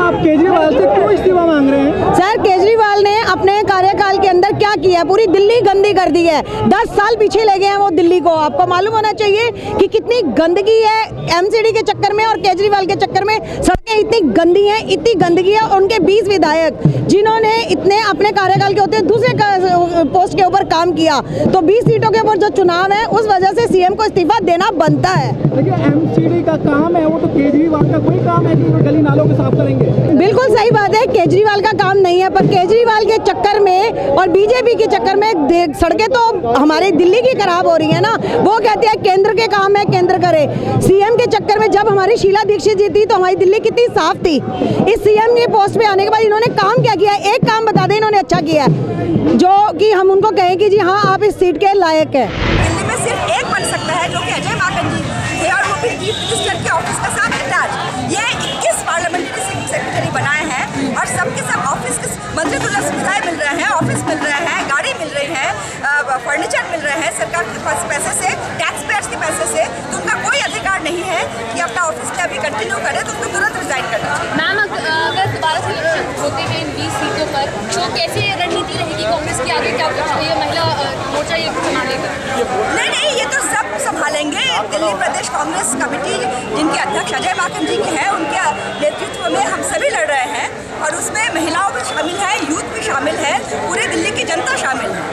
आप केजरीवाल से क्यों इस्तीफा मांग रहे हैं? सर, केजरीवाल ने अपने कार्यकाल के अंदर क्या किया है? पूरी दिल्ली गंदी कर दी है। 10 साल पीछे ले गए हैं वो दिल्ली को। आपको मालूम होना चाहिए कि कितनी गंदगी है एमसीडी के चक्कर में और केजरीवाल के चक्कर में। सड़कें इतनी गंदी हैं, इतनी गंदगी है। उनके 20 विधायक जिन्होंने इतने अपने कार्यकाल के होते दूसरे पोस्ट के ऊपर काम किया, तो 20 सीटों के ऊपर जो चुनाव है उस वजह से सीएम को इस्तीफा देना बनता है। देखिए, एमसीडी का काम है वो, तो केजरीवाल का कोई काम है कि वो गली नालों को साफ करेंगे? बिल्कुल सही बात है, केजरीवाल का काम नहीं है, पर केजरीवाल के चक्कर में और बीजेपी के चक्कर में सड़कें तो हमारे दिल्ली की खराब हो रही है ना। वो कहते हैं केंद्र के काम है, केंद्र करे। सीएम के चक्कर में जब हमारी शीला दीक्षित जी थी तो हमारी दिल्ली कितनी साफ थी। इस सीएम के पोस्ट पे आने के बाद इन्होंने काम क्या किया? एक काम बता दें इन्होंने अच्छा किया, जो कि हम उनको कहें कि जी हाँ आप इस सीट के लायक है। दिल्ली में सिर्फ एक बन सकता है जो कि अजय माकन जी थे, और वो भी चीफ मिनिस्टर के ऑफिस का साथ इंचार्ज। ये 21 पार्लियामेंट्री सेक्रेटरी बनाए हैं और सबके सब ऑफिस के मंत्रितुल्य सुविधाएं मिल रहे हैं, ऑफिस मिल रहे हैं, गाड़ी मिल रही है, फर्नीचर मिल रहे हैं सरकार के पैसे से, टैक्स पेयर्स के पैसे से। तो उनका कोई अधिकार नहीं है कि अपना ऑफिस में अभी कंटिन्यू करें, तो उनको तुरंत रिजाइन करना चाहिए। मैम, अगर दोबारा से इलेक्शन होते हैं इन 20 सीटों पर, तो कैसी रणनीति रहेगी कांग्रेस की आगे? क्या कुछ महिला मोर्चा ये संभालेगा? नहीं, ये तो सब संभालेंगे। दिल्ली प्रदेश कांग्रेस कमेटी जिनके अध्यक्ष अजय माकन जी के हैं, उनके नेतृत्व में हम सभी लड़ रहे हैं और उसमें महिलाओं भी शामिल है, यूथ भी शामिल है, पूरे दिल्ली की जनता शामिल है।